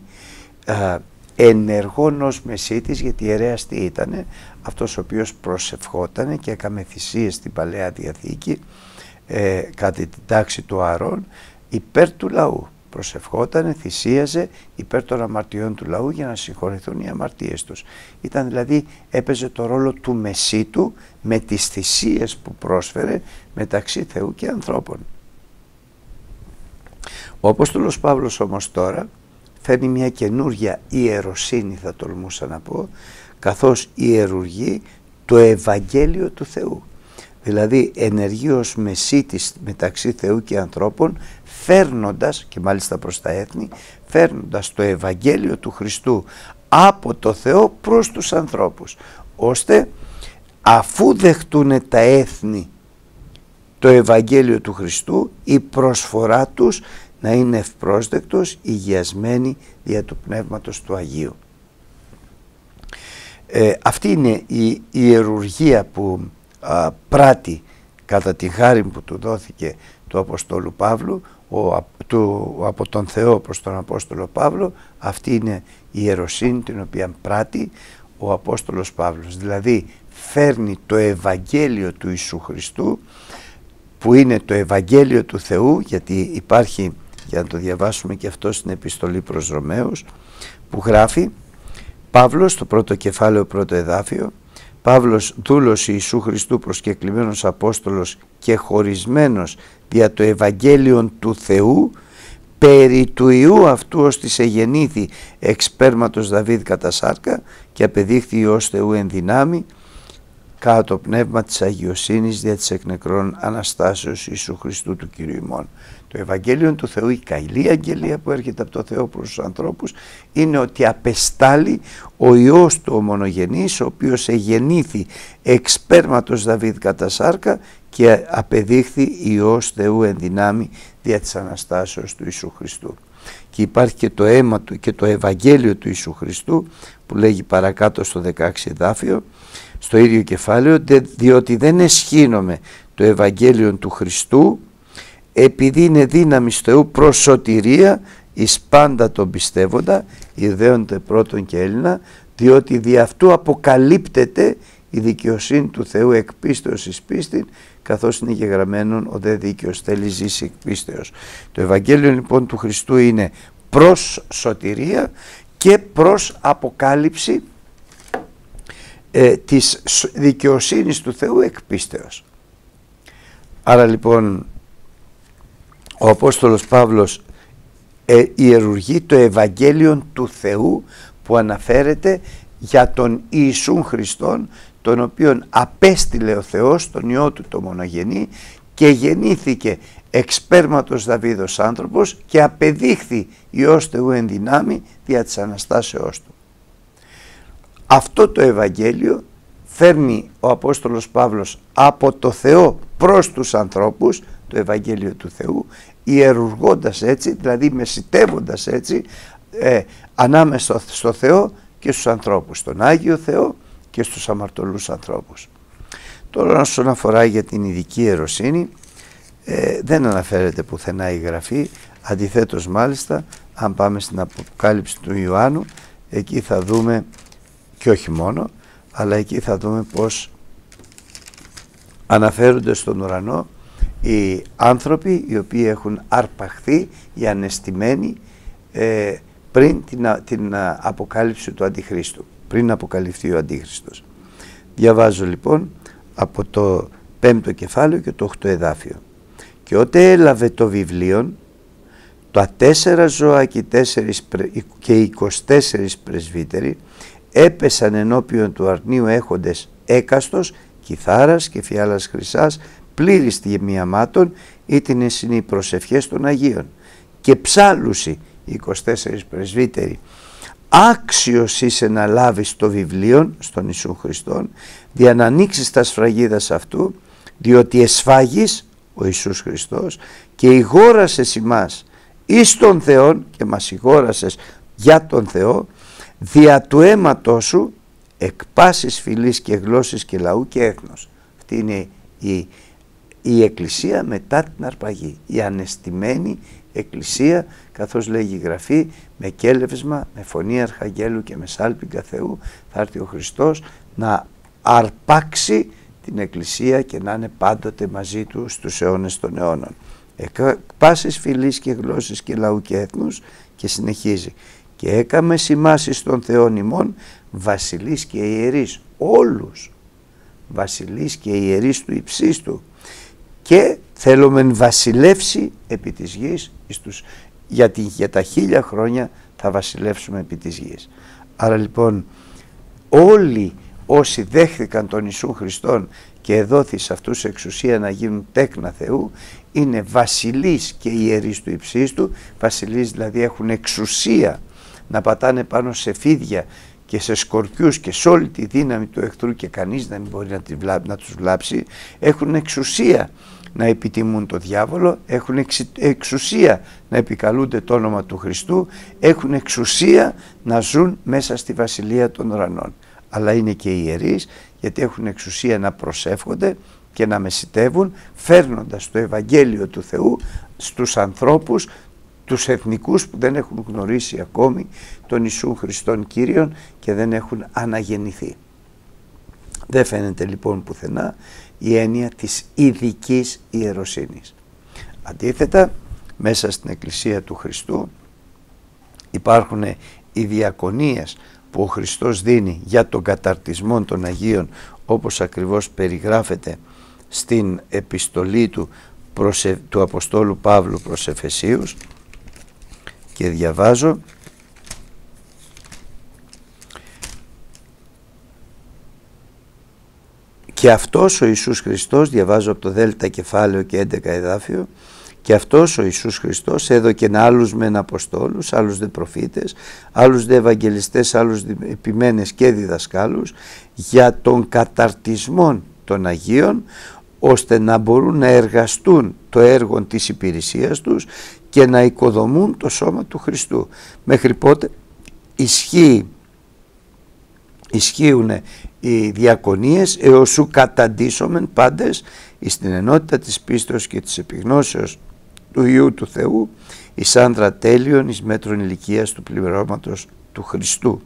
α, ενεργών ως μεσίτης, γιατί ιερέας τι ήτανε? Αυτός ο οποίος προσευχότανε και έκαμε θυσίες στην Παλαιά Διαθήκη, ε, κατά την τάξη του Αρών, υπέρ του λαού. Προσευχότανε, θυσίαζε υπέρ των αμαρτιών του λαού για να συγχωρηθούν οι αμαρτίες τους. Ήταν δηλαδή, έπαιζε το ρόλο του μεσίτου με τις θυσίες που πρόσφερε μεταξύ Θεού και ανθρώπων. Ο Απόστολος Παύλος όμως τώρα φέρνει μια καινούργια ιεροσύνη, θα τολμούσα να πω, καθώς ιερουργεί το Ευαγγέλιο του Θεού. Δηλαδή ενεργεί ως μεσίτης μεταξύ Θεού και ανθρώπων, φέρνοντας, και μάλιστα προς τα έθνη, φέρνοντας το Ευαγγέλιο του Χριστού από το Θεό προς τους ανθρώπους, ώστε αφού δεχτούν τα έθνη το Ευαγγέλιο του Χριστού, η προσφορά τους να είναι ευπρόσδεκτος, υγιασμένη δια του Πνεύματος του Αγίου. Ε, αυτή είναι η ιερουργία που α, πράττει κατά τη χάρη που του δόθηκε του Αποστόλου Παύλου, ο, του, από τον Θεό προς τον Απόστολο Παύλο, αυτή είναι η ιεροσύνη την οποία πράττει ο Απόστολος Παύλος. Δηλαδή φέρνει το Ευαγγέλιο του Ιησού Χριστού, που είναι το Ευαγγέλιο του Θεού, γιατί υπάρχει, για να το διαβάσουμε και αυτό στην επιστολή προς Ρωμαίους, που γράφει Παύλος, το πρώτο κεφάλαιο, πρώτο εδάφιο, Παύλος δούλος Ιησού Χριστού, προσκεκλημένος Απόστολος και χωρισμένος δια το Ευαγγέλιον του Θεού, περί του Υιού αυτού ως της εγεννήθη εξ σπέρματος Δαβίδ κατά σάρκα και απεδείχθη Υιός Θεού εν δυνάμει, κατά το πνεύμα της αγιοσύνης δια της εκ νεκρών Αναστάσεως Ιησού Χριστού του Κυρίου ημών. Το Ευαγγέλιο του Θεού, η καλή αγγελία που έρχεται από το Θεό προς τους ανθρώπους, είναι ότι απεστάλλει ο Υιός του ο μονογενής, ο οποίος εγεννήθη εξ σπέρματος Δαβίδ κατά σάρκα και απεδείχθη Υιός Θεού εν δυνάμει δια της Αναστάσεως του Ιησού Χριστού. Και υπάρχει και το αίμα του και το Ευαγγέλιο του Ιησού Χριστού που λέγει παρακάτω στο δεκάξι εδάφιο, στο ίδιο κεφάλαιο, διότι δεν εσχύνομαι το Ευαγγέλιο του Χριστού, επειδή είναι δύναμις Θεού προς σωτηρία εις πάντα τον πιστεύοντα, ιδέονται πρώτον και Έλληνα, διότι δι' αυτού αποκαλύπτεται η δικαιοσύνη του Θεού εκ πίστεως εις πίστην, καθώς είναι γεγραμμένον ο δε δίκαιος θέλει ζήσει εκ πίστεως. Το Ευαγγέλιο λοιπόν του Χριστού είναι προς σωτηρία και προς αποκάλυψη ε, της δικαιοσύνης του Θεού εκ πίστεως. Άρα λοιπόν ο Απόστολος Παύλος ε, ιερουργεί το Ευαγγέλιο του Θεού που αναφέρεται για τον Ιησούν Χριστόν, τον οποίον απέστειλε ο Θεός, τον Υιό του το μονογενή, και γεννήθηκε εξ σπέρματος Δαβίδος άνθρωπος και απεδείχθη Υιός Θεού εν δυνάμει δια της Αναστάσεώς του. Αυτό το Ευαγγέλιο φέρνει ο Απόστολος Παύλος από το Θεό προς τους ανθρώπους, το Ευαγγέλιο του Θεού, ιερουργώντας έτσι, δηλαδή μεσιτεύοντας έτσι, ε, ανάμεσα στο Θεό και στους ανθρώπους, τον Άγιο Θεό και στους αμαρτωλούς ανθρώπους. Τώρα όσον αφορά για την ειδική ιεροσύνη, ε, δεν αναφέρεται πουθενά η Γραφή, αντιθέτως μάλιστα αν πάμε στην Αποκάλυψη του Ιωάννου, εκεί θα δούμε, και όχι μόνο, αλλά εκεί θα δούμε πως αναφέρονται στον ουρανό οι άνθρωποι οι οποίοι έχουν αρπαχθεί, οι ανεστημένοι, ε, πριν την, την αποκάλυψη του Αντιχρίστου, πριν αποκαλυφθεί ο Αντίχριστος. Διαβάζω λοιπόν από το πέμπτο κεφάλαιο και το όγδοο εδάφιο. Και ότε έλαβε το βιβλίον, τα τέσσερα ζώα και οι τέσσερις, και οι εικοσιτέσσερις πρεσβύτεροι έπεσαν ενώπιον του αρνίου έχοντες έκαστος, κιθάρας και φιάλας χρυσάς, πλήρης τιμιαμάτων, ήτινε συν οι προσευχές των Αγίων. Και ψάλουσι οι εικοσιτέσσερις πρεσβύτεροι, άξιος είσαι να λάβεις το βιβλίον, στον Ιησού Χριστόν, δια να ανοίξεις τα σφραγίδας αυτού, διότι εσφάγεις, ο Ιησούς Χριστός, και ηγόρασες ημάς εις τον Θεόν, και μας ηγόρασες για τον Θεό, δια του αίματός σου, εκ πάσης φυλής και γλώσσης και λαού και έθνος. Αυτή είναι η, η Εκκλησία μετά την αρπαγή, η ανεστημένη Εκκλησία, καθώς λέγει η Γραφή, με κέλευσμα, με φωνή Αρχαγγέλου και με σάλπιγγα Θεού θα έρθει ο Χριστός να αρπάξει την Εκκλησία και να είναι πάντοτε μαζί του στους αιώνες των αιώνων. Εκ πάσης φυλής και γλώσσης και λαού και έθνους, και συνεχίζει. Και έκαμε σημάσεις των Θεών ημών, βασιλείς και ιερείς, όλους, βασιλείς και ιερείς του υψίστου, και θέλομεν βασιλεύσει επί της γης, γιατί για τα χίλια χρόνια θα βασιλεύσουμε επί της γης. Άρα λοιπόν όλοι όσοι δέχθηκαν τον Ιησού Χριστόν και εδόθη σε αυτούς εξουσία να γίνουν τέκνα Θεού, είναι βασιλείς και ιερείς του υψίστου. Βασιλείς δηλαδή έχουν εξουσία να πατάνε πάνω σε φίδια και σε σκορπιούς και σε όλη τη δύναμη του εχθρού και κανείς να μην μπορεί να, τη βλά, να τους βλάψει. Έχουν εξουσία να επιτιμούν το διάβολο, έχουν εξ, εξουσία να επικαλούνται το όνομα του Χριστού, έχουν εξουσία να ζουν μέσα στη βασιλεία των ουρανών. αλλά είναι και ιερείς, γιατί έχουν εξουσία να προσεύχονται και να μεσιτεύουν, φέρνοντας το Ευαγγέλιο του Θεού στους ανθρώπους, τους εθνικούς που δεν έχουν γνωρίσει ακόμη τον Ιησού Χριστόν Κύριον και δεν έχουν αναγεννηθεί. Δεν φαίνεται λοιπόν πουθενά η έννοια της ειδικής ιεροσύνης. Αντίθετα, μέσα στην Εκκλησία του Χριστού υπάρχουν οι διακονίες που ο Χριστός δίνει για τον καταρτισμό των Αγίων, όπως ακριβώς περιγράφεται στην επιστολή του, προς, του Αποστόλου Παύλου προς Εφεσίους, και διαβάζω «Και αυτός ο Ιησούς Χριστός», διαβάζω από το Δέλτα κεφάλαιο και έντεκα εδάφιο, «και αυτός ο Ιησούς Χριστός έδωκε άλλους μεν αποστόλους, άλλους δε προφήτες, άλλους δε ευαγγελιστές, άλλους δε επιμένες και διδασκάλους, για τον καταρτισμό των Αγίων, ώστε να μπορούν να εργαστούν το έργο της υπηρεσίας τους και να οικοδομούν το σώμα του Χριστού». Μέχρι πότε ισχύει, ισχύουν οι διακονίες, «έως ου καταντήσομεν πάντες εις την ενότητα της πίστεως και της επιγνώσεως του Υιού του Θεού, εις άνδρα τέλειον εις μέτρον ηλικίας του πληρώματος του Χριστού,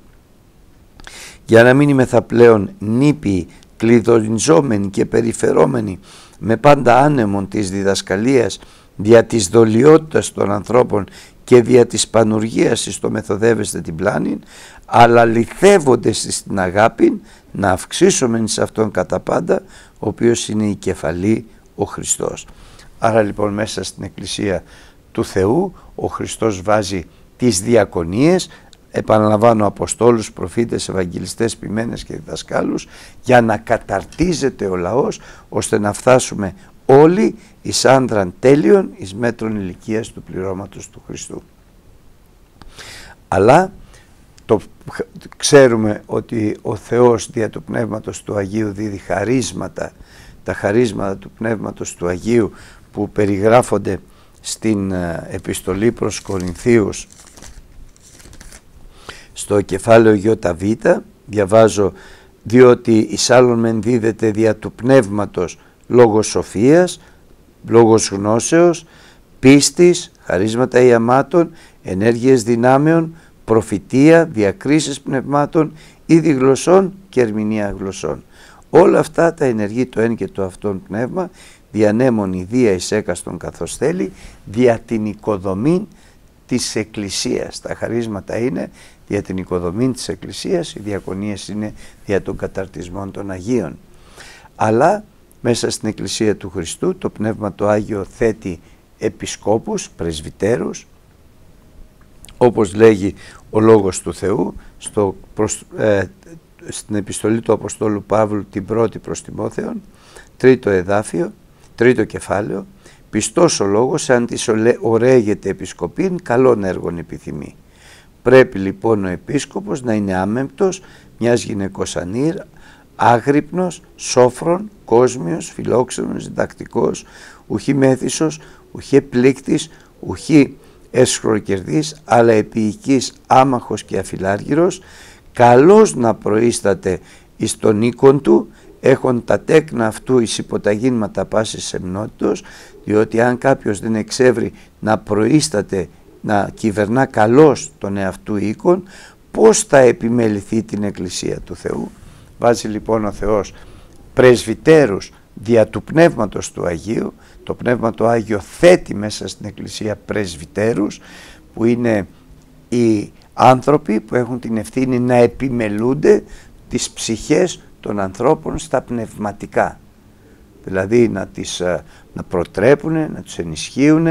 για να μην είμεθα πλέον νήπιοι, κλειδονιζόμενοι και περιφερόμενοι με πάντα άνεμον της διδασκαλίας, δια της δολιότητας των ανθρώπων και δια της πανουργίας εις το μεθοδεύεστε την πλάνην, αλλά λιθεύοντες εις την αγάπη, να αυξήσομεν σε αυτόν κατά πάντα, ο οποίος είναι η κεφαλή, ο Χριστός». Άρα λοιπόν μέσα στην Εκκλησία του Θεού ο Χριστός βάζει τις διακονίες, επαναλαμβάνω, αποστόλους, προφήτες, ευαγγελιστές, ποιμένες και διδασκάλους, για να καταρτίζεται ο λαός, ώστε να φτάσουμε όλοι εις άνδραν τέλειον εις μέτρον ηλικίας του πληρώματος του Χριστού. Αλλά το ξέρουμε ότι ο Θεός δια του Πνεύματος του Αγίου δίδει χαρίσματα, τα χαρίσματα του Πνεύματος του Αγίου που περιγράφονται στην επιστολή προς Κορινθίους στο κεφάλαιο Ιωτα Β, διαβάζω «διότι εις άλλον μεν δίδεται δια του Πνεύματος λόγος σοφίας, λόγος γνώσεως, πίστης, χαρίσματα ιαμάτων, ενέργειες δυνάμεων, προφητεία, διακρίσεις πνευμάτων, είδη γλωσσών και ερμηνεία γλωσσών. Όλα αυτά τα ενεργεί το εν και το αυτόν πνεύμα, διανέμων ιδία εις έκαστον καθώς θέλει, δια την οικοδομή της Εκκλησίας». Τα χαρίσματα είναι δια την οικοδομή της Εκκλησίας, οι διακονίες είναι δια των καταρτισμών των Αγίων. Αλλά μέσα στην Εκκλησία του Χριστού το Πνεύμα το Άγιο θέτει επισκόπους, πρεσβυτέρους, όπως λέγει ο Λόγος του Θεού στο, προς, ε, στην επιστολή του Αποστόλου Παύλου την πρώτη προς Τιμόθεον, τρίτο εδάφιο, τρίτο κεφάλαιο, «Πιστός ο λόγος, αν της ωραίγεται επισκοπήν, καλών έργων επιθυμεί. Πρέπει λοιπόν ο επίσκοπος να είναι άμεμπτος, μιας γυναικός ανήρ, άγρυπνος, σόφρον, κόσμιος, φιλόξενος, διδακτικός, ουχή μέθησος, ουχή πλήκτης, ουχή εσχροκερδής, αλλά επιοικής, άμαχος και αφιλάργυρος, καλός να προείσταται εις τον οίκον του, έχον τα τέκνα αυτού εις υποταγήνματα πάσης σεμνότητος, διότι αν κάποιος δεν εξεύρει να προείσταται, να κυβερνά καλός τον εαυτού οίκον, πώς θα επιμεληθεί την Εκκλησία του Θεού». Βάζει λοιπόν ο Θεός πρεσβυτέρους δια του Πνεύματος του Αγίου. Το Πνεύμα το Άγιο θέτει μέσα στην Εκκλησία πρεσβυτέρους, που είναι οι άνθρωποι που έχουν την ευθύνη να επιμελούνται τις ψυχές των ανθρώπων στα πνευματικά. Δηλαδή να, τις, να προτρέπουν, να τους ενισχύουν,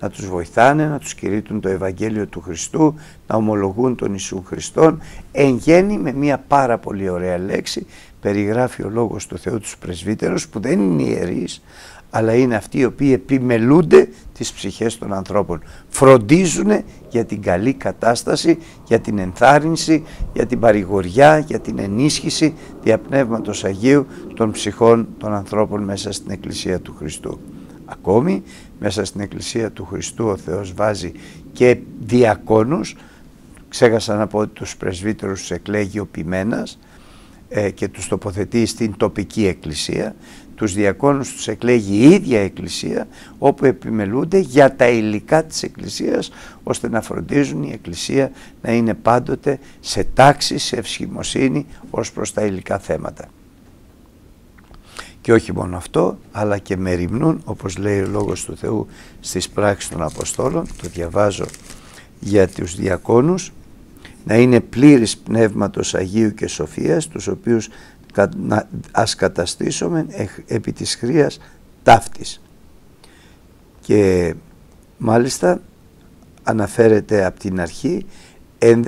να τους βοηθάνε, να τους κηρύττουν το Ευαγγέλιο του Χριστού, να ομολογούν τον Ιησού Χριστόν. Εν γέννη, με μια πάρα πολύ ωραία λέξη, περιγράφει ο Λόγος του Θεού τους πρεσβύτερους, που δεν είναι ιερείς, αλλά είναι αυτοί οι οποίοι επιμελούνται τις ψυχές των ανθρώπων. Φροντίζουν για την καλή κατάσταση, για την ενθάρρυνση, για την παρηγοριά, για την ενίσχυση δια Πνεύματος Αγίου των ψυχών των ανθρώπων μέσα στην Εκκλησία του Χριστού. Ακόμη, μέσα στην Εκκλησία του Χριστού ο Θεός βάζει και διακόνους. Ξέχασα να πω ότι τους πρεσβύτερους εκλέγει ο ποιμένας, και τους τοποθετεί στην τοπική εκκλησία. Τους διακόνους τους εκλέγει η ίδια εκκλησία, όπου επιμελούνται για τα υλικά της εκκλησίας, ώστε να φροντίζουν η εκκλησία να είναι πάντοτε σε τάξη, σε ευσχημοσύνη ως προς τα υλικά θέματα. Και όχι μόνο αυτό, αλλά και μεριμνούν, όπως λέει ο Λόγος του Θεού στις πράξεις των Αποστόλων, το διαβάζω για τους διακόνους, να είναι πλήρης πνεύματος Αγίου και Σοφίας, τους οποίους ας καταστήσουμε επί της χρίας ταύτης. Και μάλιστα αναφέρεται από την αρχή,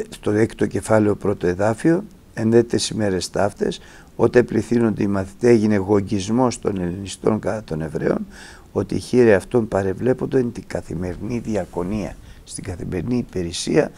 στο έκτο κεφάλαιο πρώτο εδάφιο, ενδέτες ημέρες ταύτες, όταν πληθύνονται οι μαθητές, έγινε γογγισμός των Ελληνιστών κατά των Εβραίων, ότι οι χείροι αυτών παρεβλέπονται την καθημερινή διακονία, στην καθημερινή υπηρεσία.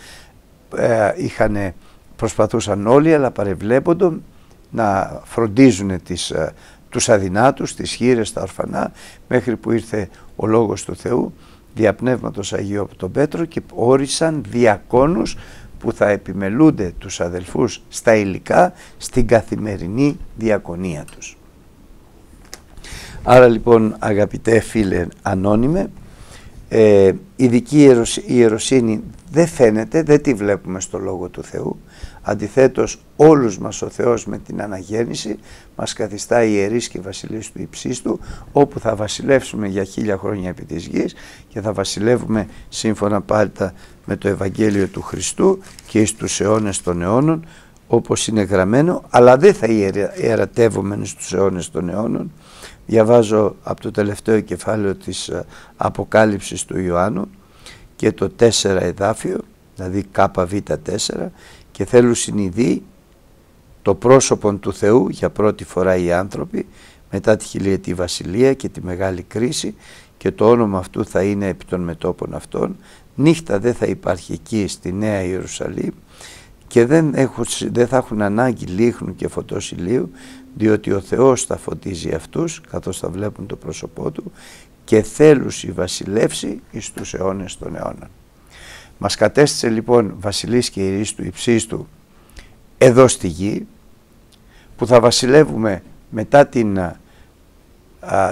Ε, είχανε, προσπαθούσαν όλοι, αλλά παρεβλέποντον να φροντίζουν τις, ε, τους αδυνάτους, τις χείρες, τα ορφανά, μέχρι που ήρθε ο Λόγος του Θεού δια Πνεύματος Αγίου από τον Πέτρο και όρισαν διακόνους που θα επιμελούνται τους αδελφούς στα υλικά, στην καθημερινή διακονία τους. Άρα λοιπόν, αγαπητέ φίλε ανώνυμε, ε, η δική ιεροσύνη δεν φαίνεται, δεν τη βλέπουμε στο Λόγο του Θεού. Αντιθέτως, όλους μας ο Θεός με την αναγέννηση μας καθιστά ιερείς και βασιλείς του υψίστου, όπου θα βασιλεύσουμε για χίλια χρόνια επί της γης και θα βασιλεύουμε σύμφωνα πάλτα με το Ευαγγέλιο του Χριστού και εις τους αιώνες των αιώνων, όπως είναι γραμμένο, αλλά δεν θα ιερατεύομεν στους αιώνες των αιώνων. Διαβάζω από το τελευταίο κεφάλαιο της Αποκάλυψης του Ιωάννου και το τέσσερα εδάφιο, δηλαδή ΚΒ τέσσερα, και θέλουν συνειδεί το πρόσωπον του Θεού για πρώτη φορά οι άνθρωποι μετά τη χιλιετή βασιλεία και τη μεγάλη κρίση, και το όνομα αυτού θα είναι επί των μετώπων αυτών. Νύχτα δεν θα υπάρχει εκεί στη Νέα Ιερουσαλήμ και δεν, έχουν, δεν θα έχουν ανάγκη λίχνου και φωτός ηλίου, διότι ο Θεός θα φωτίζει αυτούς καθώς θα βλέπουν το πρόσωπό του, και θέλουσι βασιλεύσει εις τους αιώνες των αιώνων. Μας κατέστησε λοιπόν βασιλείς και ιερείς του υψίστου εδώ στη γη, που θα βασιλεύουμε μετά την, α,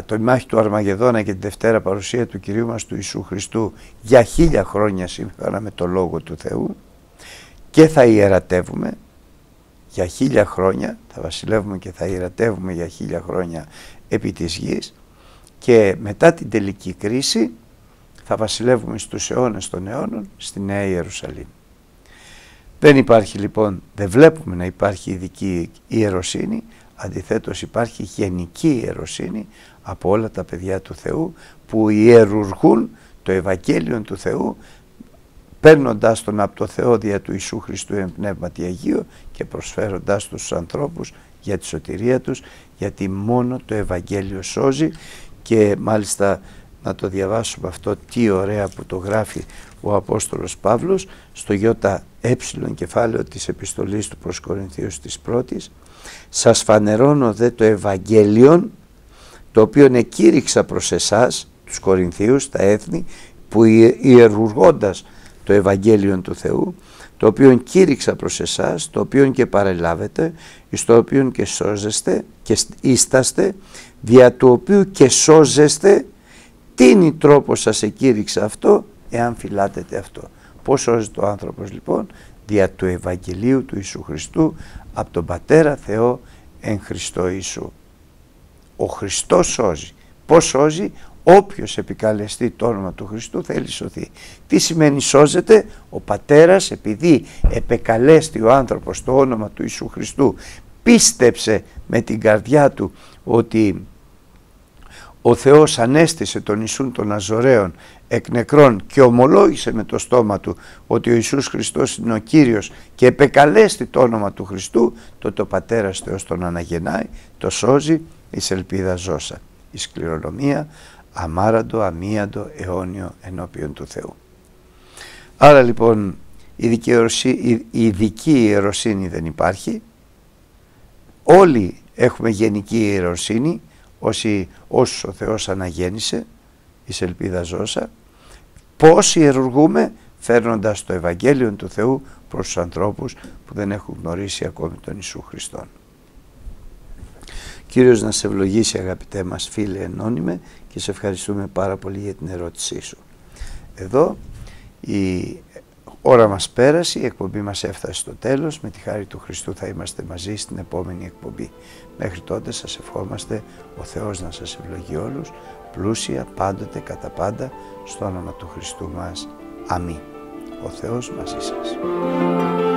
το μάχη του Αρμαγεδόνα και τη Δευτέρα παρουσία του Κυρίου μας του Ιησού Χριστού για χίλια χρόνια σύμφωνα με το Λόγο του Θεού, και θα ιερατεύουμε για χίλια χρόνια, θα βασιλεύουμε και θα ιερατεύουμε για χίλια χρόνια επί της γης, και μετά την τελική κρίση θα βασιλεύουμε στους αιώνες των αιώνων στη Νέα Ιερουσαλήμ. Δεν υπάρχει λοιπόν, δεν βλέπουμε να υπάρχει ειδική ιεροσύνη, αντιθέτως υπάρχει γενική ιεροσύνη από όλα τα παιδιά του Θεού που ιερουργούν το Ευαγγέλιο του Θεού, παίρνοντας τον από το Θεό δια του Ιησού Χριστού εν πνεύματι Αγίου και προσφέροντάς τους ανθρώπους για τη σωτηρία τους, γιατί μόνο το Ευαγγέλιο σώζει. Και μάλιστα να το διαβάσουμε αυτό, τι ωραία που το γράφει ο Απόστολος Παύλος στο ΙΕ κεφάλαιο της επιστολής του προς Κορινθίους της πρώτης. Σας φανερώνω δε το Ευαγγέλιον, το οποίον εκήρυξα προς εσάς τους Κορινθίους, τα έθνη, που ιερουργώντας το Ευαγγέλιον του Θεού, το οποίον κήρυξα προς εσάς, το οποίον και παρελάβετε, εις το οποίον και σώζεστε και ίσταστε, δια του οποίου και σώζεστε, τίνει τρόπο σας εκήρυξα αυτό, εάν φυλάτετε αυτό. Πώς σώζεται ο άνθρωπος λοιπόν? Δια του Ευαγγελίου του Ιησού Χριστού, από τον Πατέρα Θεό εν Χριστώ Ιησού. Ο Χριστός σώζει. Πώς σώζει? Όποιος επικαλεστεί το όνομα του Χριστού θέλει σωθεί. Τι σημαίνει σώζεται? Ο Πατέρας, επειδή επεκαλέστη ο άνθρωπος το όνομα του Ιησού Χριστού, πίστεψε με την καρδιά του ότι ο Θεός ανέστησε τον Ιησούν των Ναζωραίων εκ νεκρών και ομολόγησε με το στόμα του ότι ο Ιησούς Χριστός είναι ο Κύριος και επεκαλέστη το όνομα του Χριστού, τότε ο Πατέρας Θεός τον αναγεννάει, το σώζει εις ελπίδα ζώσα, εις κληρονομία, αμάραντο, αμίαντο, αιώνιο ενώπιον του Θεού. Άρα λοιπόν η ειδική ιεροσύνη δεν υπάρχει. Όλοι έχουμε γενική ιεροσύνη, όσοι, όσους ο Θεός αναγέννησε, εις ελπίδα ζώσα. Πώς ιερουργούμε? Φέρνοντας το Ευαγγέλιο του Θεού προς τους ανθρώπους που δεν έχουν γνωρίσει ακόμη τον Ιησού Χριστόν. Κύριος να σε ευλογήσει, αγαπητέ μας φίλε ενώνυμε, και σε ευχαριστούμε πάρα πολύ για την ερώτησή σου. Εδώ η ώρα μας πέρασε, η εκπομπή μας έφτασε στο τέλος. Με τη χάρη του Χριστού θα είμαστε μαζί στην επόμενη εκπομπή. Μέχρι τότε σας ευχόμαστε ο Θεός να σας ευλογεί όλους, πλούσια πάντοτε κατά πάντα, στο όνομα του Χριστού μας. Αμήν. Ο Θεός μαζί σας.